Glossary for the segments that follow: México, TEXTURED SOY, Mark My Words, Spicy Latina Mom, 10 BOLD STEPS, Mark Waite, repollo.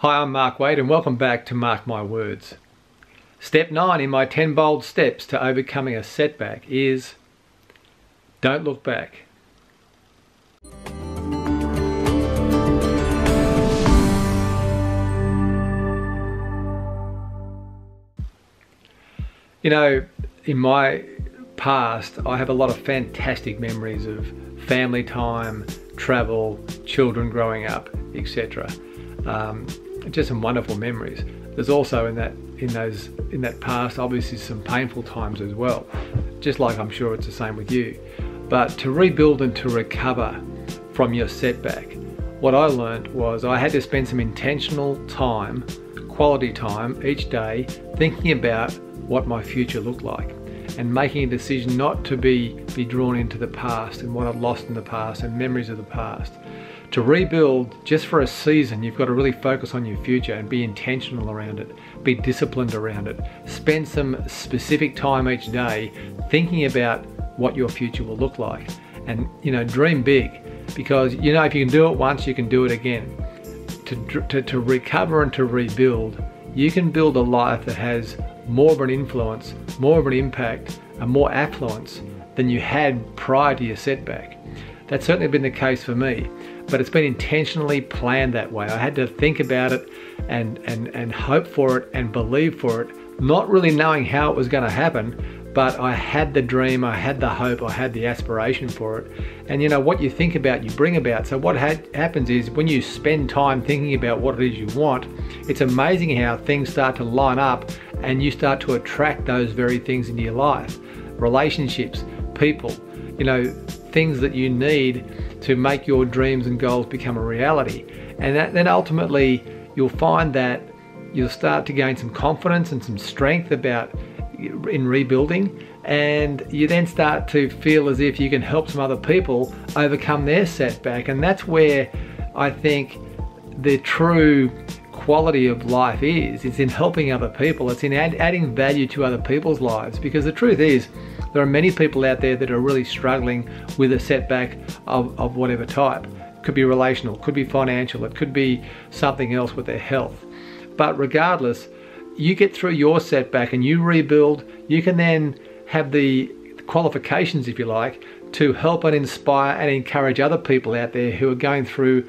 Hi, I'm Mark Waite and welcome back to Mark My Words. Step 9 in my 10 bold steps to overcoming a setback is don't look back. You know, in my past, I have a lot of fantastic memories of family time, travel, children growing up, etc. Just some wonderful memories. There's also in that past obviously some painful times as well, just like I'm sure it's the same with you. But to rebuild and to recover from your setback, what I learned was I had to spend some intentional time, quality time each day, thinking about what my future looked like and making a decision not to be drawn into the past and what I've lost in the past and memories of the past. To rebuild just for a season, you've got to really focus on your future and be intentional around it, be disciplined around it. Spend some specific time each day thinking about what your future will look like. And, you know, dream big, because, you know, if you can do it once, you can do it again. To recover and to rebuild, you can build a life that has more of an influence, more of an impact, and more affluence than you had prior to your setback. That's certainly been the case for me, but it's been intentionally planned that way. I had to think about it and hope for it and believe for it, not really knowing how it was going to happen, but I had the dream, I had the hope, I had the aspiration for it. And you know, what you think about, you bring about. So what happens is when you spend time thinking about what it is you want, it's amazing how things start to line up and you start to attract those very things into your life. Relationships, people, you know, things that you need to make your dreams and goals become a reality. And then ultimately you'll find that you'll start to gain some confidence and some strength in rebuilding, and you then start to feel as if you can help some other people overcome their setback. And that's where I think the true quality of life is. It's in helping other people. It's in adding value to other people's lives, because the truth is there are many people out there that are really struggling with a setback of whatever type. It could be relational, could be financial, it could be something else with their health. But regardless, you get through your setback and you rebuild, you can then have the qualifications, if you like, to help and inspire and encourage other people out there who are going through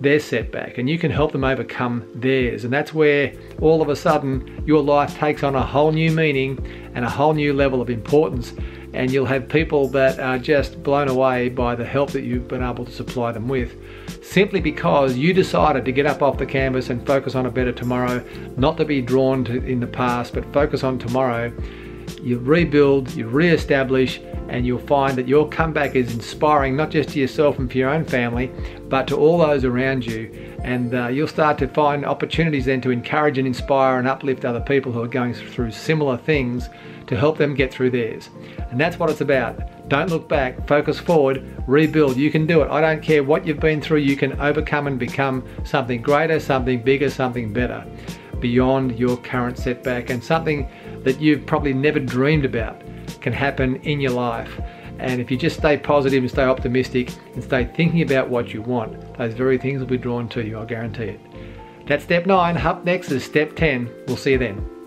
their setback, and you can help them overcome theirs. And that's where all of a sudden your life takes on a whole new meaning and a whole new level of importance, and you'll have people that are just blown away by the help that you've been able to supply them with, simply because you decided to get up off the canvas and focus on a better tomorrow, not to be drawn to in the past, but focus on tomorrow. You rebuild, you re-establish, and you'll find that your comeback is inspiring, not just to yourself and for your own family, but to all those around you. And you'll start to find opportunities then to encourage and inspire and uplift other people who are going through similar things, to help them get through theirs. And that's what it's about. Don't look back, focus forward, rebuild. You can do it. I don't care what you've been through, you can overcome and become something greater, something bigger, something better beyond your current setback, and something that you've probably never dreamed about can happen in your life. And if you just stay positive and stay optimistic and stay thinking about what you want, those very things will be drawn to you, I guarantee it. That's step 9. Up next is step 10. We'll see you then.